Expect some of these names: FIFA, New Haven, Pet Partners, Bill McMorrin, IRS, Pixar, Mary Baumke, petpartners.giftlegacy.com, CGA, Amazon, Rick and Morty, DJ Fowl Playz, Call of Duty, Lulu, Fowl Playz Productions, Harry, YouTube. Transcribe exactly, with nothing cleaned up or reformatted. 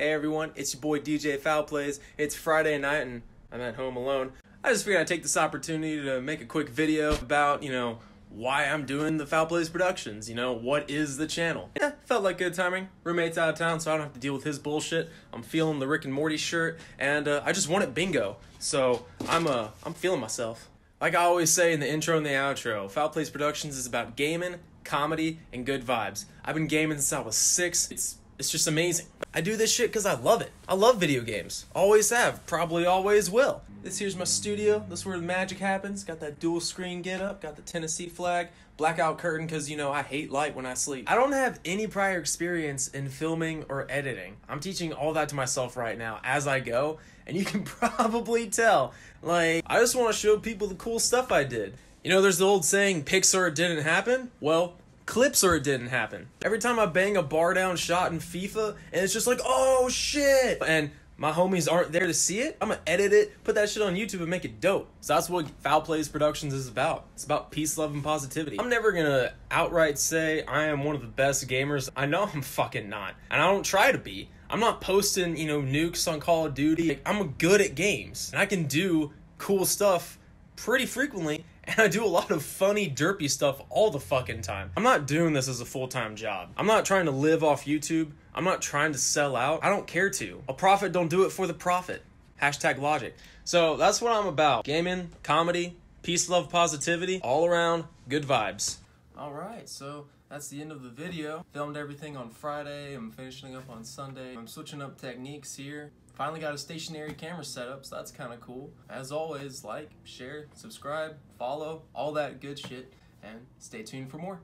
Hey everyone, it's your boy D J Fowl Playz. It's Friday night and I'm at home alone. I just figured I'd take this opportunity to make a quick video about, you know, why I'm doing the Fowl Playz Productions, you know, what is the channel. Yeah, felt like good timing. Roommate's out of town, so I don't have to deal with his bullshit. I'm feeling the Rick and Morty shirt, and uh, I just won at bingo, so I'm, uh, I'm feeling myself. Like I always say in the intro and the outro, Fowl Playz Productions is about gaming, comedy, and good vibes. I've been gaming since I was six. It's It's just amazing. I do this shit because I love it. I love video games. Always have. Probably always will. This here's my studio. This is where the magic happens. Got that dual screen get up. Got the Tennessee flag. Blackout curtain because, you know, I hate light when I sleep. I don't have any prior experience in filming or editing. I'm teaching all that to myself right now as I go. And you can probably tell. Like, I just want to show people the cool stuff I did. You know, there's the old saying, Pixar didn't happen. Well, clips or it didn't happen. Every time I bang a bar down shot in FIFA and it's just like, oh shit, and my homies aren't there to see it, I'm gonna edit it, put that shit on YouTube and make it dope. So that's what Fowl Playz Productions is about. It's about peace, love, and positivity. I'm never gonna outright say I am one of the best gamers. I know I'm fucking not, and I don't try to be. I'm not posting, you know, nukes on Call of Duty. Like, I'm good at games and I can do cool stuff pretty frequently, and I do a lot of funny, derpy stuff all the fucking time. I'm not doing this as a full-time job. I'm not trying to live off YouTube. I'm not trying to sell out. I don't care to. A profit don't do it for the profit. Hashtag logic. So that's what I'm about. Gaming, comedy, peace, love, positivity, all around good vibes. All right, so that's the end of the video. Filmed everything on Friday. I'm finishing up on Sunday. I'm switching up techniques here. Finally got a stationary camera set up, so that's kind of cool. As always, like, share, subscribe, follow, all that good shit, and stay tuned for more.